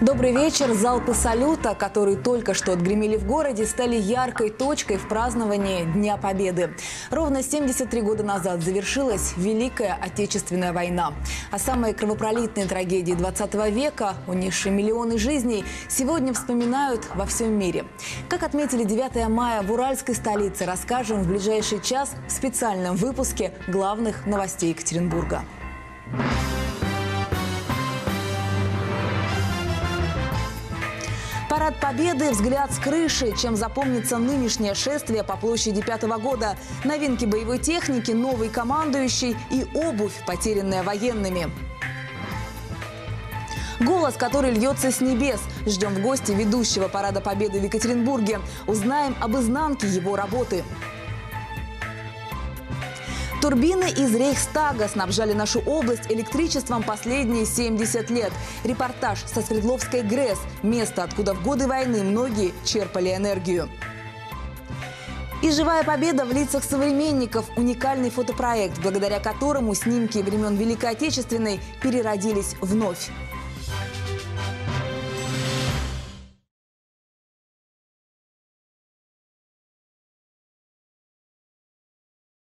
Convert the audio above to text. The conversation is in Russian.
Добрый вечер. Залпы салюта, которые только что отгремели в городе, стали яркой точкой в праздновании Дня Победы. Ровно 73 года назад завершилась Великая Отечественная война. О самой кровопролитной трагедии 20 века, унесшей миллионы жизней, сегодня вспоминают во всем мире. Как отметили 9 мая в уральской столице, расскажем в ближайший час в специальном выпуске главных новостей Екатеринбурга. Парад Победы, взгляд с крыши, чем запомнится нынешнее шествие по площади 5-го года. Новинки боевой техники, новый командующий и обувь, потерянная военными. Голос, который льется с небес. Ждем в гости ведущего Парада Победы в Екатеринбурге. Узнаем об изнанке его работы. Турбины из Рейхстага снабжали нашу область электричеством последние 70 лет. Репортаж со Свердловской ГРЭС – место, откуда в годы войны многие черпали энергию. И живая победа в лицах современников – уникальный фотопроект, благодаря которому снимки времен Великой Отечественной переродились вновь.